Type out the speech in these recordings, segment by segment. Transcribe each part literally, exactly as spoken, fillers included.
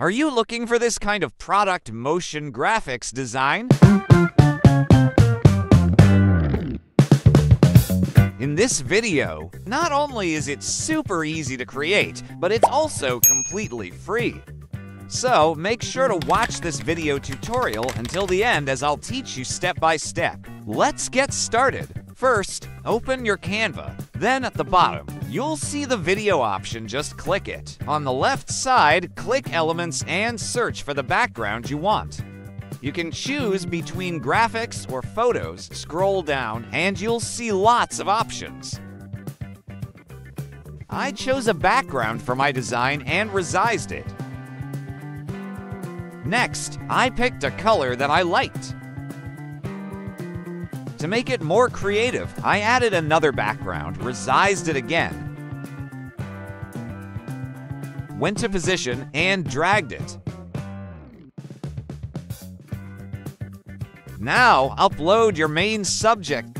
Are you looking for this kind of product motion graphics design? In this video, not only is it super easy to create, but it's also completely free. So make sure to watch this video tutorial until the end, as I'll teach you step by step. Let's get started. First, open your Canva. Then at the bottom, you'll see the video option, just click it. On the left side, click Elements and search for the background you want. You can choose between graphics or photos, scroll down, and you'll see lots of options. I chose a background for my design and resized it. Next, I picked a color that I liked. To make it more creative, I added another background, resized it again, went to position, and dragged it. Now, upload your main subject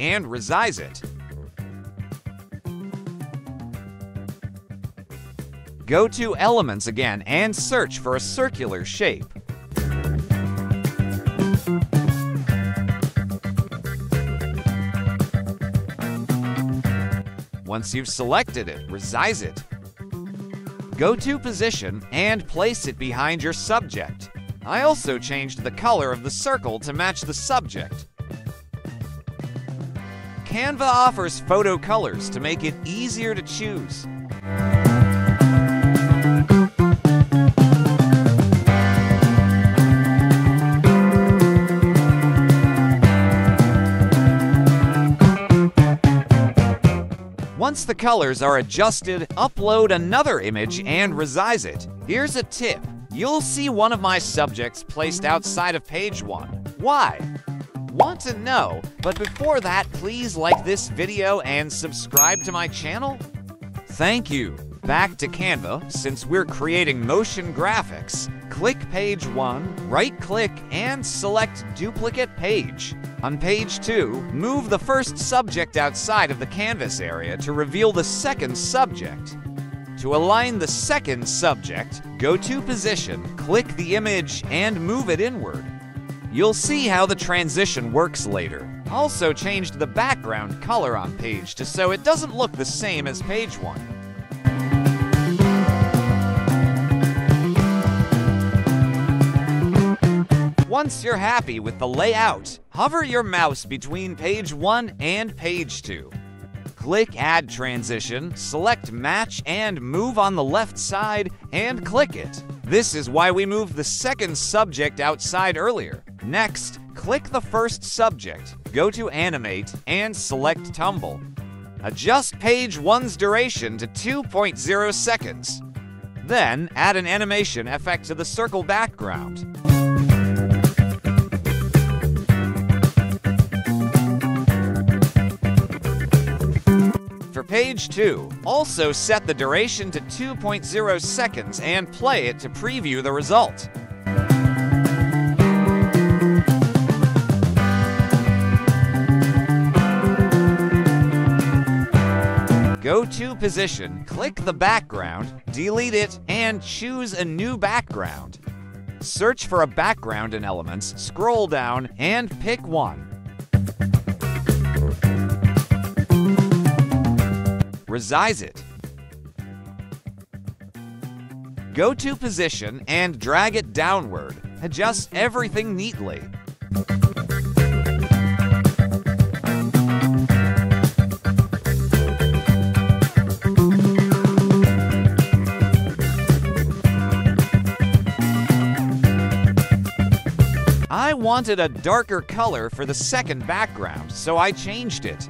and resize it. Go to Elements again and search for a circular shape. Once you've selected it, resize it. Go to Position and place it behind your subject. I also changed the color of the circle to match the subject. Canva offers photo colors to make it easier to choose. Once the colors are adjusted, upload another image and resize it. Here's a tip. You'll see one of my subjects placed outside of page one. Why? Want to know? But before that, please like this video and subscribe to my channel. Thank you. Back to Canva. Since we're creating motion graphics, click page one, right-click, and select duplicate page. On page two, move the first subject outside of the canvas area to reveal the second subject. To align the second subject, go to Position, click the image, and move it inward. You'll see how the transition works later. Also changed the background color on page two so it doesn't look the same as page one. Once you're happy with the layout, hover your mouse between page one and page two. Click Add Transition, select Match, and move on the left side, and click it. This is why we moved the second subject outside earlier. Next, click the first subject, go to Animate, and select Tumble. Adjust page one's duration to two point zero seconds. Then, add an animation effect to the circle background. For page two, also set the duration to two point zero seconds and play it to preview the result. Go to Position, click the background, delete it, and choose a new background. Search for a background in Elements, scroll down, and pick one. Resize it. Go to Position and drag it downward. Adjust everything neatly. I wanted a darker color for the second background, so I changed it.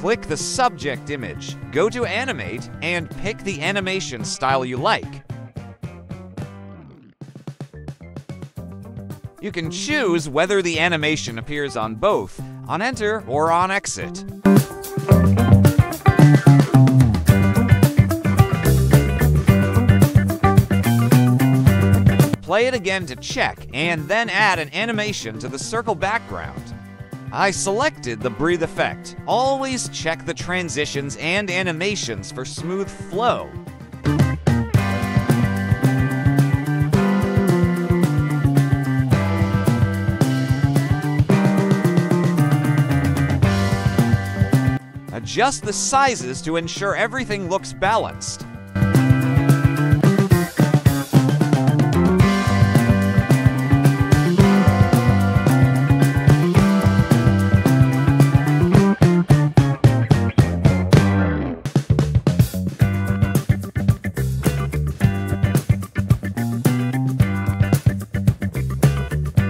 Click the subject image, go to Animate, and pick the animation style you like. You can choose whether the animation appears on both, on Enter or on Exit. Play it again to check, and then add an animation to the circle background. I selected the breathe effect. Always check the transitions and animations for smooth flow. Adjust the sizes to ensure everything looks balanced.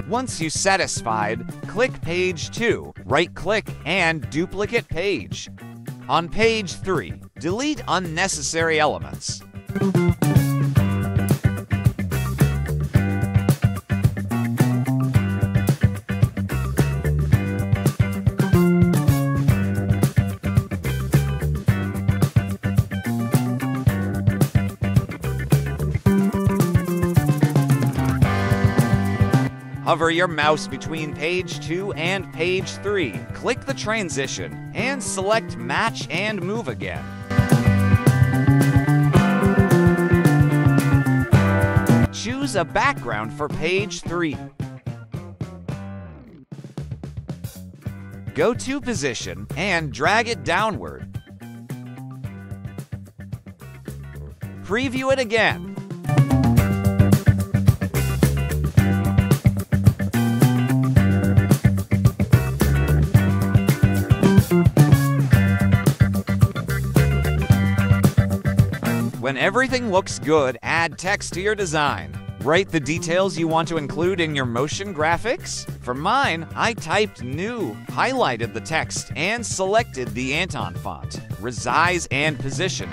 Once you're satisfied, click page two, right-click, and duplicate page. On page three, delete unnecessary elements. Hover your mouse between page two and page three, click the transition, and select Match and Move again. Choose a background for page three. Go to position and drag it downward. Preview it again. When everything looks good, add text to your design. Write the details you want to include in your motion graphics. For mine, I typed new, highlighted the text, and selected the Anton font. Resize and position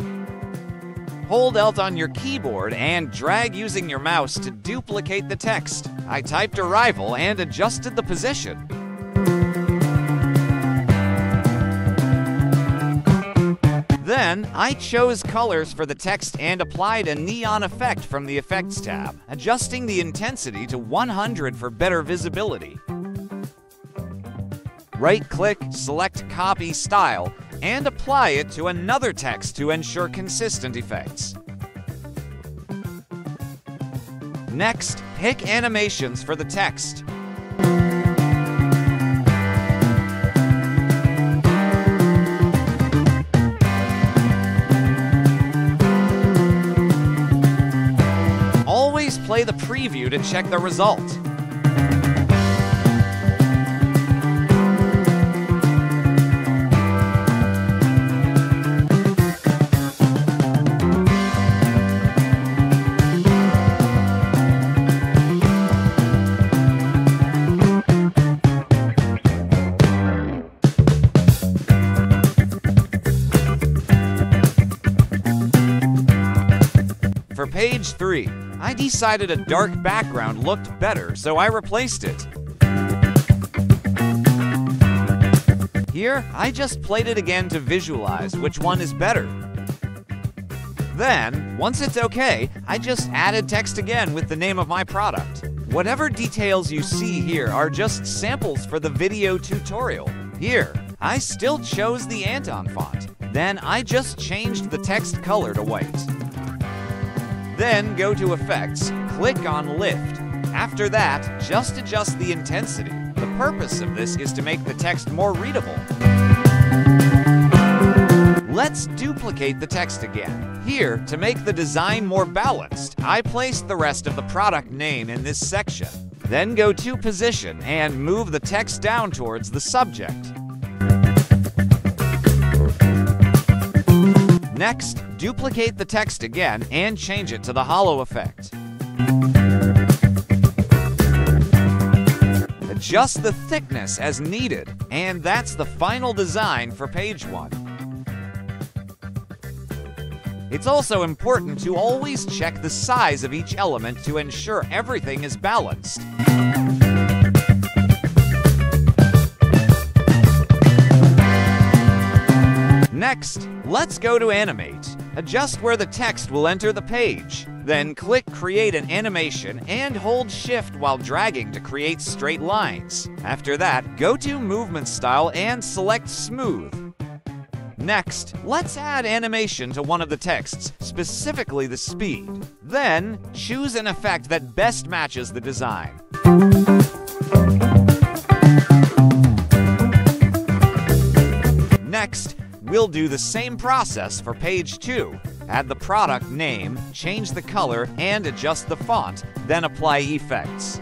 it. Hold Alt on your keyboard and drag using your mouse to duplicate the text. I typed arrival and adjusted the position. Then, I chose colors for the text and applied a neon effect from the Effects tab, adjusting the intensity to one hundred for better visibility. Right-click, select Copy Style, and apply it to another text to ensure consistent effects. Next, pick animations for the text. Play the preview to check the result. For page three, I decided a dark background looked better, so I replaced it. Here, I just played it again to visualize which one is better. Then, once it's okay, I just added text again with the name of my product. Whatever details you see here are just samples for the video tutorial. Here, I still chose the Anton font. Then, I just changed the text color to white. Then go to Effects, click on Lift. After that, just adjust the intensity. The purpose of this is to make the text more readable. Let's duplicate the text again. Here, to make the design more balanced, I placed the rest of the product name in this section. Then go to Position and move the text down towards the subject. Next, duplicate the text again and change it to the hollow effect. Adjust the thickness as needed, and that's the final design for page one. It's also important to always check the size of each element to ensure everything is balanced. Next, let's go to animate. Adjust where the text will enter the page. Then click Create an Animation and hold Shift while dragging to create straight lines. After that, go to Movement Style and select Smooth. Next, let's add animation to one of the texts, specifically the speed. Then, choose an effect that best matches the design. Next, we'll do the same process for page two. Add the product name, change the color, and adjust the font, then apply effects.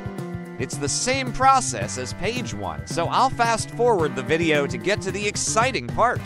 It's the same process as page one, so I'll fast forward the video to get to the exciting part.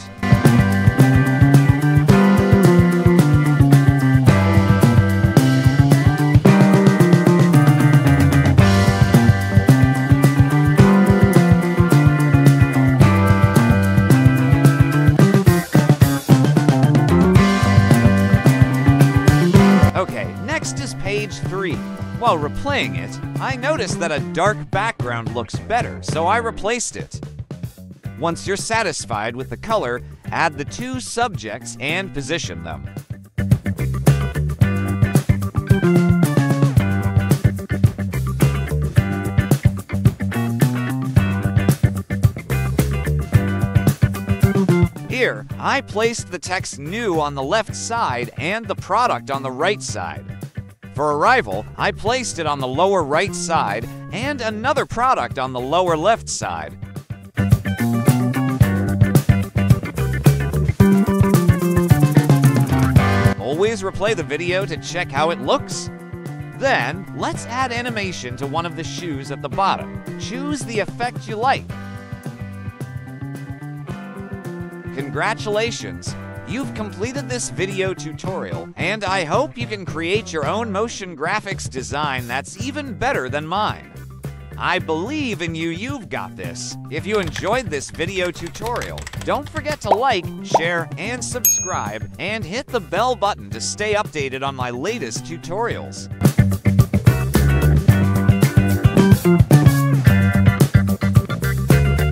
Page three. While replaying it, I noticed that a dark background looks better, so I replaced it. Once you're satisfied with the color, add the two subjects and position them. Here, I placed the text new on the left side and the product on the right side. For arrival, I placed it on the lower right side and another product on the lower left side. Always replay the video to check how it looks. Then, let's add animation to one of the shoes at the bottom. Choose the effect you like. Congratulations! You've completed this video tutorial, and I hope you can create your own motion graphics design that's even better than mine. I believe in you, you've got this. If you enjoyed this video tutorial, don't forget to like, share, and subscribe, and hit the bell button to stay updated on my latest tutorials.